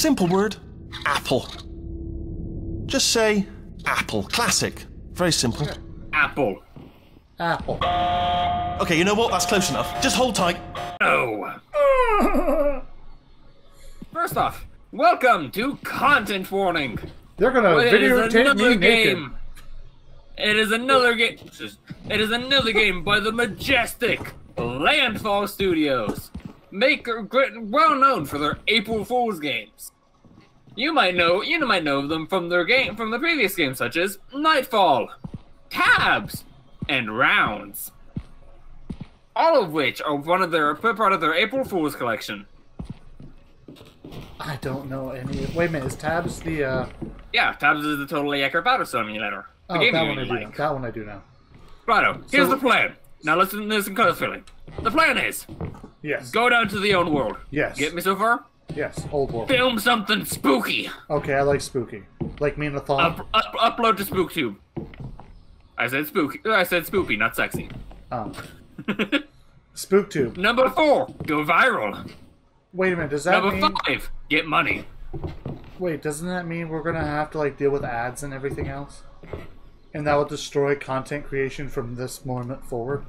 Simple word, apple. Just say apple. Classic. Very simple. Apple. Apple. Okay, you know what? That's close enough. Just hold tight. No. First off, welcome to Content Warning. They're gonna videotape me naked. It is another game. It is another game by the majestic Landfall Studios, well known for their April Fool's games. You might know them from their from the previous games such as Nightfall, Tabs, and Rounds. All of which are part of their April Fool's collection. I don't know any. Wait a minute, is Tabs the? Yeah, Tabs is the Totally Accurate Battle Simulator. Oh, that one I do know. Righto, here's the plan. Now listen to this in closely. The plan is... Yes. Go down to the old world. Yes. Get me so far? Yes, old world. Film something spooky. Okay, I like spooky. Like me and the thong. Upload to SpookTube. I said spooky. I said spoopy, not sexy. Oh. SpookTube. Number 4, go viral. Wait a minute, does that mean... Number 5, get money. Wait, doesn't that mean we're gonna have to like deal with ads and everything else? And that will destroy content creation from this moment forward.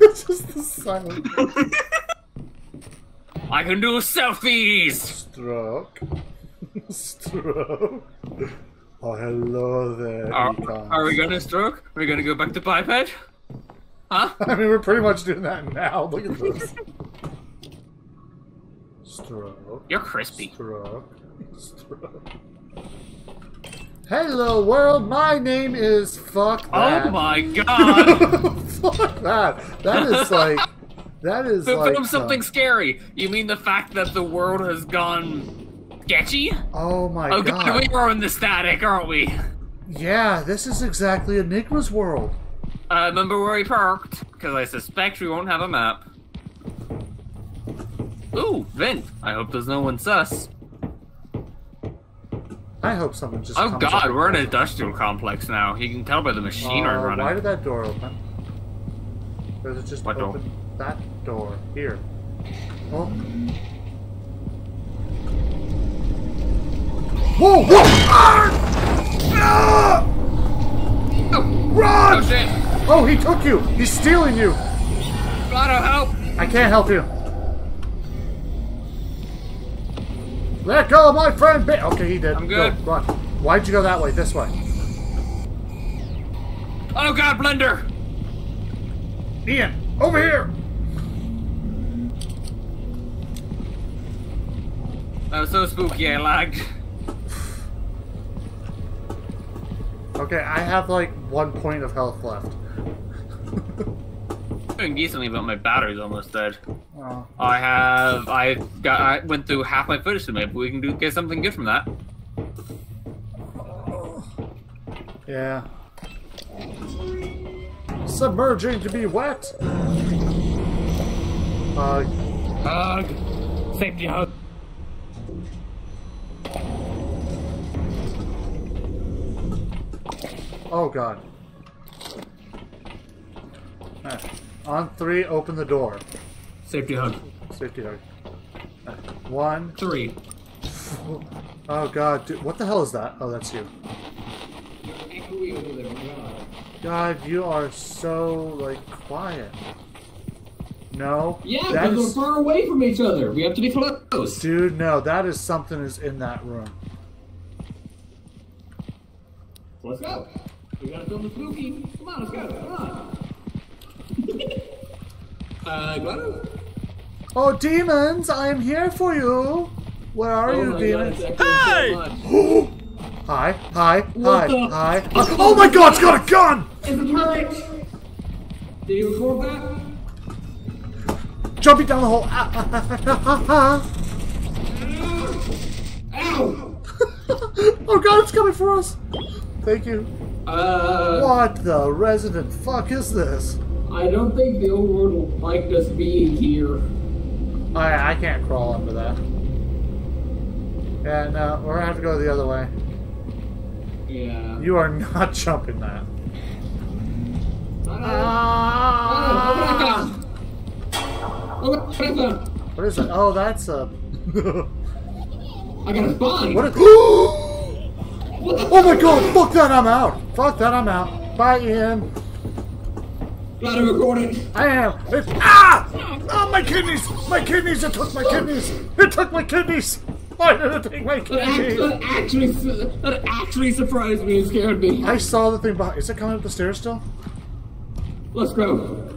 It's just the silence. I can do selfies. Stroke. Stroke. Oh, hello there, Econs. Are we gonna stroke? Are we gonna go back to biped? Huh? I mean, we're pretty much doing that now. Look at this. Stroke. You're crispy. Stroke. Stroke. Hello, world. My name is Fuck That. Oh my god. Fuck that. That is like... That is like... Film something scary. You mean the fact that the world has gone... sketchy? Oh my god. Oh god, we are in the static, aren't we? Yeah, this is exactly Enigma's world. Remember where we parked? Because I suspect we won't have a map. Ooh, vent. I hope there's no one sus. I hope someone just... Oh god, we're in an industrial complex now. You can tell by the machinery running. Why did that door open? Or is it just open? Door? That door. Here. Oh. Whoa! Whoa! Ah! No. Run! Oh, shit. Oh, he took you! He's stealing you! Gotta help! I can't help you. Let go, my friend! Okay, he did. I'm good. Go, run. Why'd you go that way? This way. Oh god, Blender! Ian, over here! That was so spooky, I lagged. Okay, I have like 1 point of health left. I'm doing decently, but my battery's almost dead. Oh. I went through half my footage, so maybe we can get something good from that. Yeah. Submerging to be wet. Hug. Hug. Safety hug. Oh god. Right. On 3, open the door. Safety hug. Safety hug. Right. 1, 3. Oh god, dude. What the hell is that? Oh, that's you. God, you are so, like, quiet. No? Yeah, because we're far away from each other. We have to be close. Dude, no, that is something is in that room. Let's go. We gotta film the spooky. Come on, let's go. Come on. Gladoe? Oh, demons! I am here for you! Where are you, demons? God, hi! So hi! Hi! What hi! Hi! Hi! Oh my god, it's got a gun! It's a turret! Did you record that? Jumping down the hole! Ow! Oh god, it's coming for us! Thank you. What the resident fuck is this? I don't think the old world will like us being here. I can't crawl under that. Yeah, no, we're gonna have to go the other way. Yeah. You are not jumping that. What is that? Oh, that's a. I got a body. What a. Oh my god! Fuck that! I'm out. Fuck that! I'm out. Bye, Ian. Glad I recorded. I am. It's, ah! Oh, my kidneys! My kidneys! It took my kidneys! It took my kidneys! Why did it take my kidneys? That actually surprised me and scared me. I saw the thing behind. Is it coming up the stairs still? Let's go.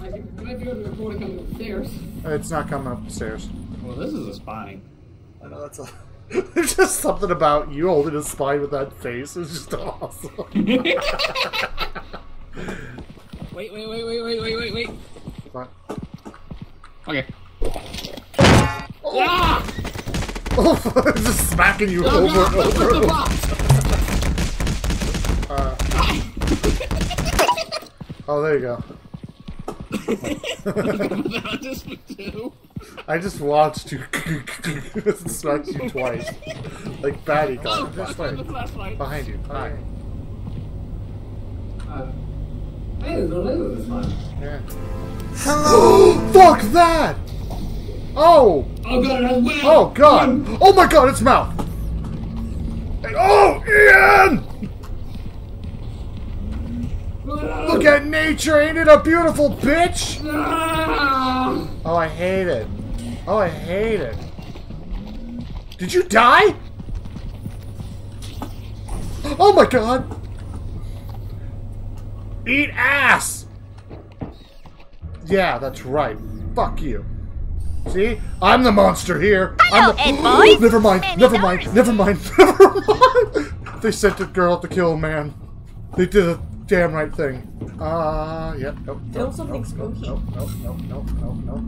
I think I have to go to the recording coming upstairs. It's not coming up the stairs. Well, this is a spine. I know that's a. There's just something about you holding his spine with that face. It's just awesome. Wait. What? Okay. Oh! Ah! Oh, just smacking you over and over. Oh, there you go. I just watched you smack you twice. Like Batty got flashlight. Behind you. Hi. Hey, there's no label this one. Yeah. Hello! Fuck that! Oh! Oh god, it has whale! Oh god! Oh my god, it's mouth! And, oh, Ian! Look at nature, ain't it a beautiful bitch? Oh, I hate it. Oh, I hate it. Did you die? Oh my god! Eat ass! Yeah, that's right. Fuck you. See? I'm the monster here. Hello, I'm the... Never mind. They sent a girl to kill a man. They did a damn right thing. Yep. Nope. Nope. Nope. Nope. Nope. Nope. Nope. Nope. Nope.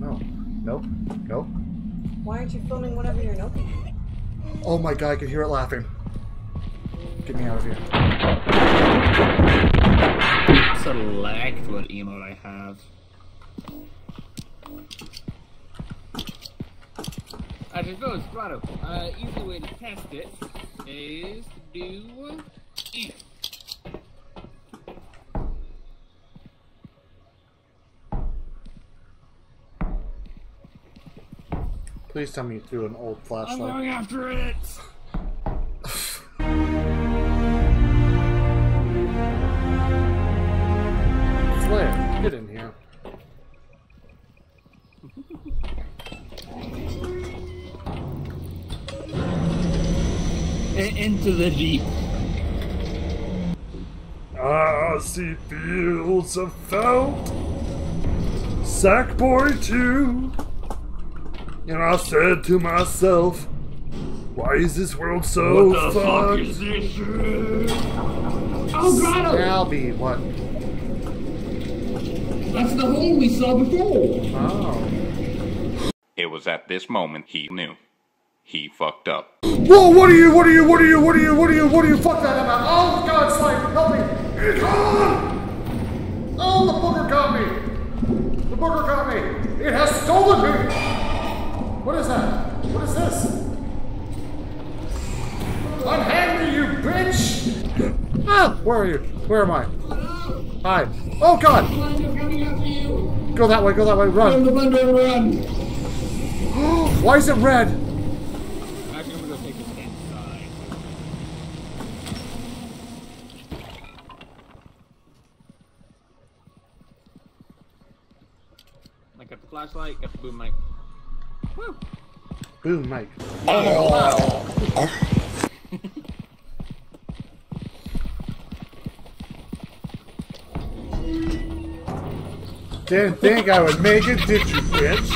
Nope. Nope. Nope. Why aren't you filming whatever you're noting? Oh my god, I can hear it laughing. Get me out of here. Select what emote I have. I suppose, Grotto, easy way to test it is to do Ian. Please tell me you threw an old flashlight. I'm going after it! Flare, get in here. Into the Jeep. I see fields of felt. Sackboy 2. And I said to myself, why is this world so fucked? What the fuck is this shit? Oh, Grotto! Scalby, what? That's the hole we saw before. Oh. It was at this moment he knew. He fucked up. Whoa, what are you, fuck that about? Oh, God, Slime, help me! It's on! Oh, the booger got me! The booger got me! It has stolen me! What is that? What is this? Unhand me, you bitch! Ah! Where are you? Where am I? Hi. Oh god! Go that way, run! Why is it red? I'm gonna go take this inside. I got the flashlight, got the boom mic. Woo. Boom, Mike. Oh. Didn't think I would make it, did you, bitch?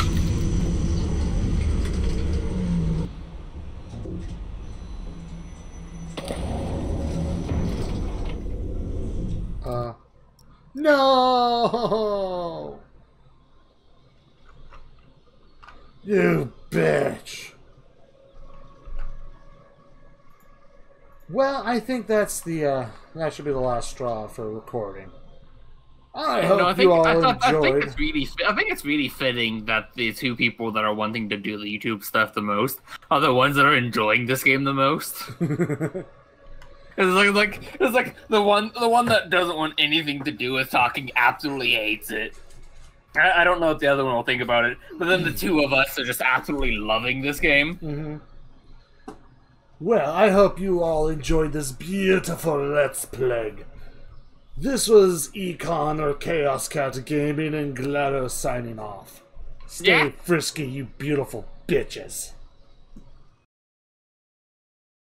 No. You bitch. Well, I think that's the, that should be the last straw for recording. I think it's really fitting that the two people that are wanting to do the YouTube stuff the most are the ones that are enjoying this game the most. It's like the one that doesn't want anything to do with talking absolutely hates it. I don't know what the other one will think about it, but then the two of us are just absolutely loving this game. Mm-hmm. Well, I hope you all enjoyed this beautiful Let's Play. This was Econ or Chaos Cat Gaming and Gladoe signing off. Stay frisky, you beautiful bitches.